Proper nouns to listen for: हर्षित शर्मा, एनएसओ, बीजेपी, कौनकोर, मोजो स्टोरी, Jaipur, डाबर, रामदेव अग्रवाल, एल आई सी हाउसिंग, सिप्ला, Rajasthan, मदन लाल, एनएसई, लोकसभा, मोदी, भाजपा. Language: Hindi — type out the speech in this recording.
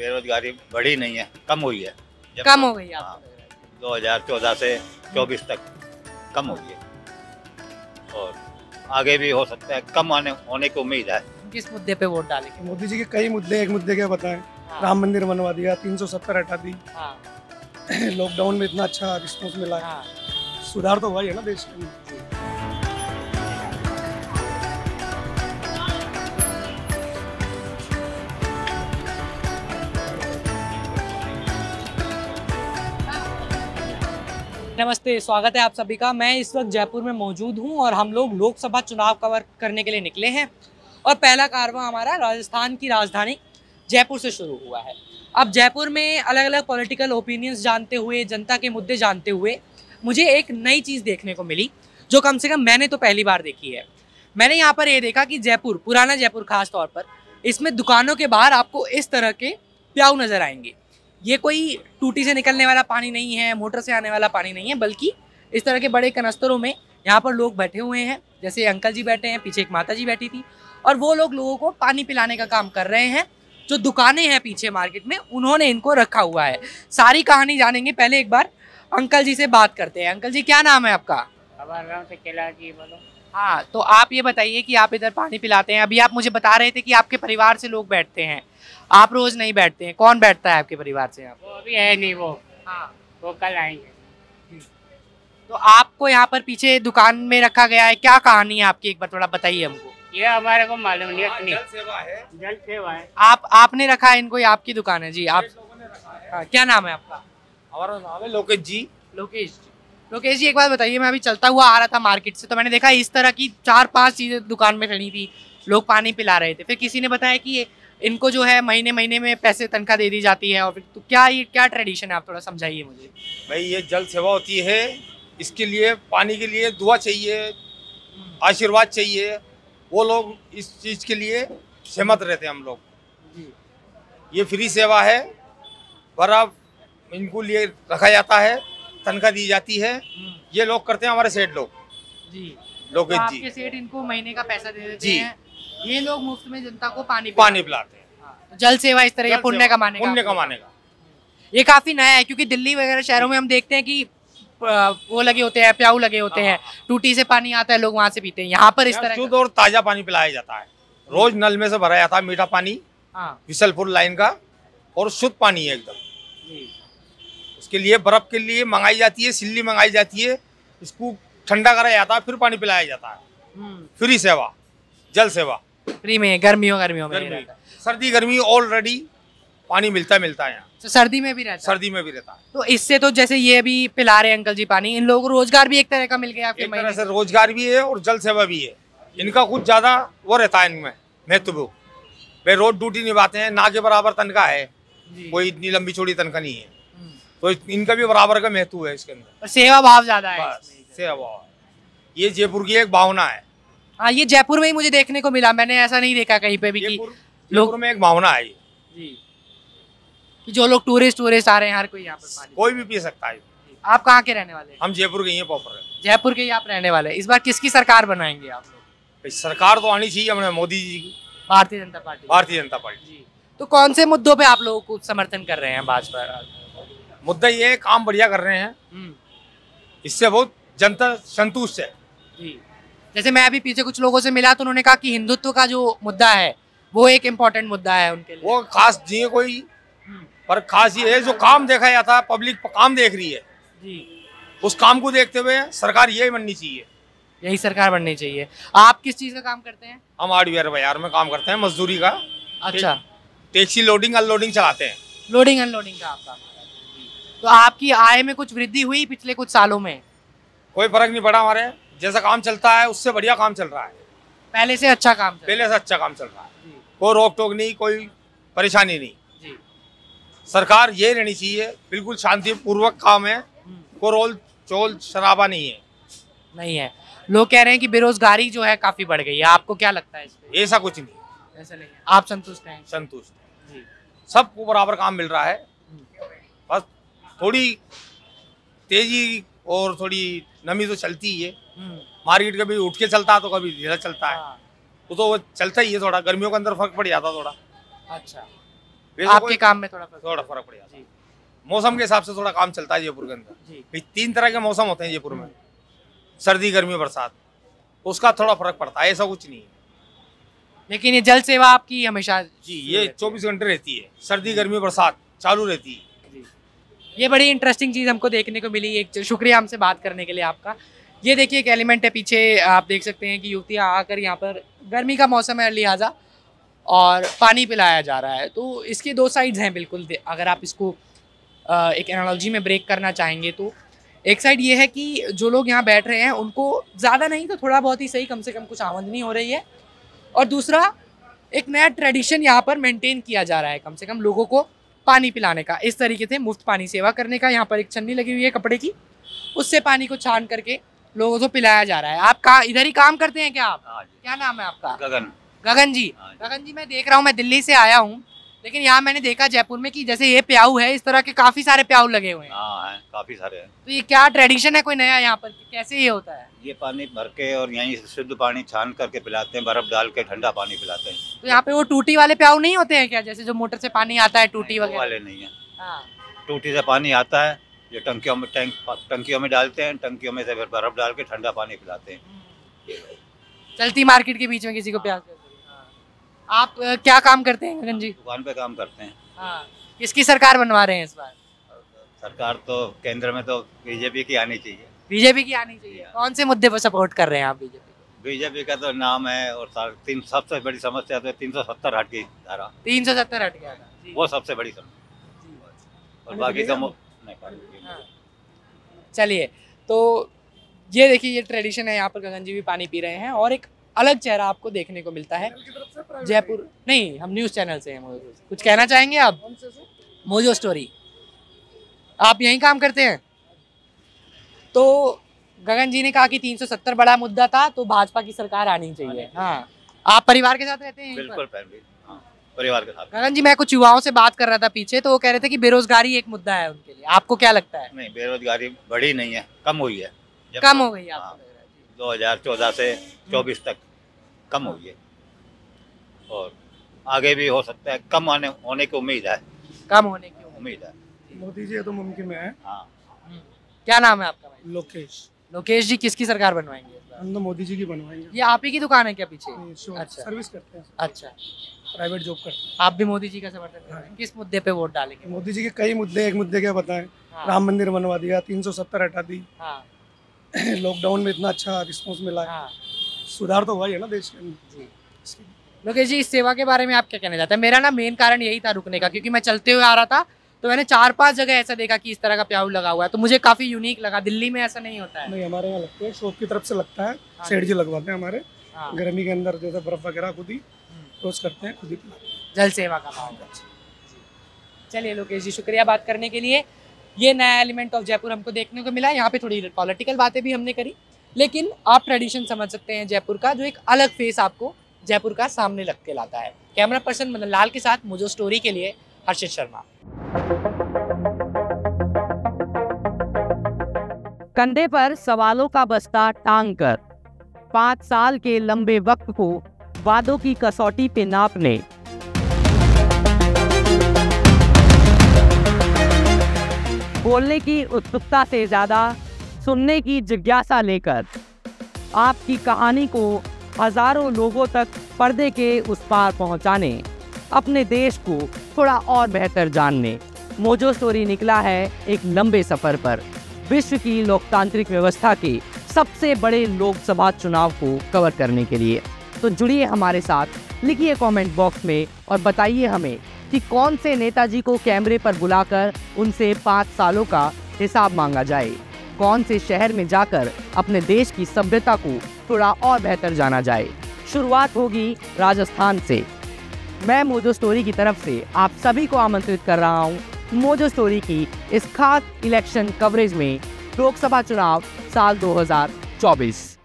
बेरोजगारी बढ़ी नहीं है, कम हुई है। कम हो गई? 2014 से 24 तक कम हो गई है और आगे भी हो सकता है कम होने की उम्मीद है। किस मुद्दे पे वोट डालेंगे? मोदी जी के कई मुद्दे, एक मुद्दे क्या बताएं। हाँ। राम मंदिर बनवा दिया, 370 हटा दी। हाँ। लॉकडाउन में इतना अच्छा रिस्पॉन्स मिला। हाँ। सुधार तो हुआ है ना देश में। नमस्ते, स्वागत है आप सभी का। मैं इस वक्त जयपुर में मौजूद हूं और हम लोग लोकसभा चुनाव कवर करने के लिए निकले हैं और पहला कारवां हमारा राजस्थान की राजधानी जयपुर से शुरू हुआ है। अब जयपुर में अलग अलग पॉलिटिकल ओपिनियंस जानते हुए, जनता के मुद्दे जानते हुए मुझे एक नई चीज़ देखने को मिली जो कम से कम मैंने तो पहली बार देखी है। मैंने यहाँ पर ये देखा कि जयपुर, पुराना जयपुर खास तौर पर, इसमें दुकानों के बाहर आपको इस तरह के प्याऊ नज़र आएंगे। ये कोई टूटी से निकलने वाला पानी नहीं है, मोटर से आने वाला पानी नहीं है, बल्कि इस तरह के बड़े कनस्तरों में यहाँ पर लोग बैठे हुए हैं। जैसे अंकल जी बैठे हैं, पीछे एक माता जी बैठी थी और वो लोग लोगों को पानी पिलाने का काम कर रहे हैं। जो दुकानें हैं पीछे मार्केट में, उन्होंने इनको रखा हुआ है। सारी कहानी जानेंगे, पहले एक बार अंकल जी से बात करते हैं। अंकल जी, क्या नाम है आपका? हाँ, तो आप ये बताइए कि आप इधर पानी पिलाते हैं। अभी आप मुझे बता रहे थे कि आपके परिवार से लोग बैठते हैं, आप रोज नहीं बैठते हैं। कौन बैठता है आपके परिवार से? आप वो अभी है नहीं, वो हाँ वो कल आएंगे। तो आपको यहाँ पर पीछे दुकान में रखा गया है, क्या कहानी है आपकी, एक बार थोड़ा बताइए हमको। ये हमारे को मालूम नहीं, जल सेवा है। जल सेवा है, आपने रखा है इनको, ये आपकी दुकान है जी? आप लोगों ने रखा है। क्या नाम है आपका? हमारा नाम है लोकेश जी। लोकेश जी, लोकेश जी एक बात बताइए, मैं अभी चलता हुआ आ रहा था मार्केट से तो मैंने देखा इस तरह की 4-5 चीज़ें दुकान में खड़ी थी, लोग पानी पिला रहे थे। फिर किसी ने बताया कि इनको जो है महीने महीने में पैसे तनख्वाह दे दी जाती है। और फिर तो क्या ट्रेडिशन है, आप थोड़ा समझाइए मुझे। भाई ये जल सेवा होती है, इसके लिए पानी के लिए दुआ चाहिए, आशीर्वाद चाहिए। वो लोग इस चीज़ के लिए सहमत रहते हैं। हम लोग, ये फ्री सेवा है, बराबर इनको लिए रखा जाता है, तनख्वाह दी जाती है। ये लोग करते हैं हमारे सेठ लोग जी। लोकेश तो जी, आपके सेठ इनको महीने का पैसा दे देते हैं, ये लोग मुफ्त में जनता को पानी पिलाते हैं। तो जल सेवा इस तरह का पुण्य कमाने का ये काफी नया है, क्योंकि दिल्ली वगैरह शहरों में हम देखते हैं कि वो लगे होते हैं, प्याऊ लगे होते हैं, टूटी से पानी आता है, लोग वहाँ से पीते हैं। यहाँ पर इस तरह शुद्ध और ताजा पानी पिलाया जाता है, रोज नल में से भरा जाता है, मीठा पानी विसलपुर लाइन का, और शुद्ध पानी है एकदम। के लिए बर्फ के लिए मंगाई जाती है, सिल्ली मंगाई जाती है, इसको ठंडा कराया जाता है, फिर पानी पिलाया जाता है। फ्री सेवा, जल सेवा फ्री में, गर्मियों में सर्दी गर्मी ऑलरेडी पानी मिलता है यहाँ। तो सर्दी में भी रहता है। तो इससे तो जैसे ये अभी पिला रहे हैं अंकल जी पानी, इन लोगों को रोजगार भी एक तरह का मिल गया। रोजगार भी है और जल सेवा भी है। इनका कुछ ज्यादा वो रहता है इनमें महत्व, वे रोज ड्यूटी निभाते हैं, ना के बराबर तनख्वाह है, कोई इतनी लंबी चौड़ी तनख्वाह नहीं है, तो इनका भी बराबर का महत्व है इसके अंदर। सेवा भाव ज्यादा है, सेवा भाव, ये जयपुर की एक भावना है। हाँ, ये जयपुर में ही मुझे देखने को मिला, मैंने ऐसा नहीं देखा कहीं पे भी। जयपुर में एक भावना है जी कि जो लोग टूरिस्ट आ रहे हैं, हर कोई यहाँ पर पानी कोई भी पी सकता है। आप कहाँ के रहने वाले हैं? हम जयपुर के ही हैं, प्रॉपर जयपुर के ही आप रहने वाले हैं। इस बार किसकी सरकार बनाएंगे आप लोग? सरकार तो आनी चाहिए हमने, मोदी जी की, भारतीय जनता पार्टी। तो कौन से मुद्दों पे आप लोगों को समर्थन कर रहे हैं भाजपा? मुद्दा ये है, काम बढ़िया कर रहे हैं, इससे बहुत जनता संतुष्ट है जी। जैसे मैं अभी पीछे कुछ लोगों से मिला तो उन्होंने कहा कि हिंदुत्व का जो मुद्दा है वो एक इम्पोर्टेंट मुद्दा है उनके लिए। वो खास जी है कोई, पर खास ये है जो काम देखा जाता है, पब्लिक काम देख रही है जी, उस काम को देखते हुए सरकार यही बननी चाहिए, यही सरकार बननी चाहिए। आप किस चीज़ का काम करते हैं? हम हार्डवेयर बाजार में काम करते हैं, मजदूरी का। अच्छा, टैक्सी लोडिंग अनलोडिंग चलाते हैं। लोडिंग अनलोडिंग का आपका? तो आपकी आय में कुछ वृद्धि हुई पिछले कुछ सालों में? कोई फर्क नहीं पड़ा हमारे, जैसा काम चलता है उससे बढ़िया काम चल रहा है, पहले से अच्छा काम चल रहा है। कोई रोक टोक नहीं, कोई परेशानी नहीं जी। सरकार ये रहनी चाहिए, बिल्कुल शांतिपूर्वक काम है, कोई रोल चोल शराबा नहीं है। लोग कह रहे हैं कि बेरोजगारी जो है काफी बढ़ गई है, आपको क्या लगता है इस पर? ऐसा कुछ नहीं, ऐसा नहीं। आप संतुष्ट हैं? संतुष्ट जी, सबको बराबर काम मिल रहा है, बस थोड़ी तेजी और थोड़ी नमी तो चलती ही है। मार्केट कभी उठ के चलता है तो कभी ढीला चलता है, वो तो चलता ही है। थोड़ा गर्मियों के अंदर फर्क पड़ जाता थोड़ा। अच्छा, आपके काम में थोड़ा फर्क पड़ जाता है। मौसम के हिसाब से थोड़ा काम चलता है जयपुर के अंदर। 3 तरह के मौसम होते हैं जयपुर में, सर्दी गर्मी बरसात, उसका थोड़ा फर्क पड़ता है, ऐसा कुछ नहीं है। लेकिन ये जल सेवा आपकी हमेशा जी ये 24 घंटे रहती है, सर्दी गर्मी बरसात चालू रहती है जी। ये बड़ी इंटरेस्टिंग चीज़ हमको देखने को मिली। एक शुक्रिया हमसे बात करने के लिए आपका। ये देखिए एक एलिमेंट है पीछे, आप देख सकते हैं कि युवतियाँ आकर यहाँ पर, गर्मी का मौसम है लिहाजा, और पानी पिलाया जा रहा है। तो इसके 2 साइड्स हैं बिल्कुल। अगर आप इसको एक एनालॉजी में ब्रेक करना चाहेंगे तो एक साइड ये है कि जो लोग यहाँ बैठ रहे हैं उनको ज़्यादा नहीं तो थोड़ा बहुत ही सही कम से कम कुछ आमदनी हो रही है, और दूसरा एक नया ट्रेडिशन यहाँ पर मेंटेन किया जा रहा है, कम से कम लोगों को पानी पिलाने का, इस तरीके से मुफ्त पानी सेवा करने का। यहाँ पर एक छन्नी लगी हुई है कपड़े की, उससे पानी को छान करके लोगों को पिलाया जा रहा है। आप का इधर ही काम करते हैं क्या? आप क्या नाम है आपका? गगन। गगन जी, गगन जी मैं देख रहा हूँ, मैं दिल्ली से आया हूँ, लेकिन यहाँ मैंने देखा जयपुर में कि जैसे ये प्याऊ है, इस तरह के काफी सारे प्याऊ लगे हुए हैं। हाँ काफी सारे हैं। तो ये क्या ट्रेडिशन है कोई नया यहाँ पर, कैसे ये होता है? ये पानी भर के और यहीं शुद्ध पानी छान करके पिलाते हैं, बर्फ डाल के ठंडा पानी पिलाते हैं। तो यहाँ पे वो टूटी वाले प्याऊ नहीं होते हैं क्या, जैसे जो मोटर से पानी आता है टूटी वाले? नहीं है, टूटी से पानी आता है जो टंकियों में डालते हैं, टंकियों में से फिर बर्फ डाल के ठंडा पानी पिलाते हैं। चलती मार्केट के बीच में किसी को प्यास। आप क्या काम करते हैं गगन जी? दुकान पे काम करते हैं। हाँ, किसकी सरकार बनवा रहे हैं इस बार? सरकार तो केंद्र में तो बीजेपी की आनी चाहिए। बीजेपी की आनी चाहिए। कौन से मुद्दे पर सपोर्ट कर रहे हैं आप बीजेपी को? बीजेपी का तो नाम है, और सबसे बड़ी समस्या तो 370 हट की धारा, 370 हट गया वो सबसे बड़ी समस्या, और बाकी तो। चलिए तो ये देखिए ये ट्रेडिशन है, यहाँ पर गगन जी भी पानी पी रहे हैं, और एक अलग चेहरा आपको देखने को मिलता है जयपुर। नहीं हम न्यूज़ चैनल से हैं। कुछ कहना चाहेंगे आप? मोजो स्टोरी, आप यहीं काम करते हैं। तो गगन जी ने कहा कि 370 बड़ा मुद्दा था, तो भाजपा की सरकार आनी चाहिए। हाँ, आप परिवार के साथ रहते हैं? बिल्कुल परिवार के साथ। गगन जी मैं कुछ युवाओं से बात कर रहा था पीछे, तो वो कह रहे थे कि बेरोजगारी एक मुद्दा है उनके लिए। आपको क्या लगता है? नहीं बेरोजगारी बढ़ी नहीं है, कम हुई है। कम हो गई है, 2014 से 24 तक कम हुई है, और आगे भी हो सकता है कम होने की उम्मीद है। कम होने की उम्मीद है। मोदी जी तो मुमकिन में है। हाँ। क्या नाम है आपका भाई? लोकेश। लोकेश जी किसकी सरकार बनवाएंगे? हम तो मोदी जी की बनवाएंगे। ये आप ही की दुकान है क्या पीछे? अच्छा, सर्विस करते हैं। अच्छा, प्राइवेट जॉब करते हैं। आप भी मोदी जी का समर्थन करते हैं? किस मुद्दे पे वोट डालेंगे? मोदी जी के कई मुद्दे, एक मुद्दे क्या बताएं, राम मंदिर बनवा दिया, 370 हटा दी, लॉकडाउन में इतना अच्छा रिस्पांस मिला है। हाँ। सुधार तो हुआ है ना देश के। लोकेश जी इस सेवा के बारे में आप क्या कहना चाहते हैं? मेरा ना मेन कारण यही था रुकने का, क्योंकि मैं चलते हुए आ रहा था तो मैंने 4-5 जगह ऐसा देखा कि इस तरह का प्याऊ लगा हुआ है, तो मुझे काफी यूनिक लगा। दिल्ली में ऐसा नहीं होता है। नहीं हमारे यहाँ लगता है, शॉप की तरफ से लगता है। हाँ। सेठ जी लगवाते हैं हमारे। हाँ। गर्मी के अंदर जैसे बर्फ वगैरह खुद ही रोज करते हैं, खुद ही जल सेवा का। चलिए लोकेश जी शुक्रिया बात करने के लिए। ये नया एलिमेंट ऑफ जयपुर हमको देखने को मिला। यहाँ पे थोड़ी पॉलिटिकल बातें भी हमने करी, लेकिन आप ट्रेडिशन समझ सकते हैं जयपुर का, जो एक अलग फेस आपको जयपुर का सामने लग के लाता है। कैमरा पर्सन मदन लाल के साथ मोजो स्टोरी के लिए हर्षित शर्मा। कंधे पर सवालों का बस्ता टांग कर 5 साल के लंबे वक्त को वादों की कसौटी पे नापने, बोलने की उत्सुकता से ज़्यादा सुनने की जिज्ञासा लेकर आपकी कहानी को हज़ारों लोगों तक पर्दे के उस पार पहुंचाने, अपने देश को थोड़ा और बेहतर जानने, मोजो स्टोरी निकला है एक लंबे सफ़र पर, विश्व की लोकतांत्रिक व्यवस्था के सबसे बड़े लोकसभा चुनाव को कवर करने के लिए। तो जुड़िए हमारे साथ, लिखिए कमेंट बॉक्स में और बताइए हमें कि कौन से नेताजी को कैमरे पर बुलाकर उनसे 5 सालों का हिसाब मांगा जाए, कौन से शहर में जाकर अपने देश की सभ्यता को थोड़ा और बेहतर जाना जाए। शुरुआत होगी राजस्थान से। मैं मोजो स्टोरी की तरफ से आप सभी को आमंत्रित कर रहा हूँ मोजो स्टोरी की इस खास इलेक्शन कवरेज में, लोकसभा चुनाव साल 2024।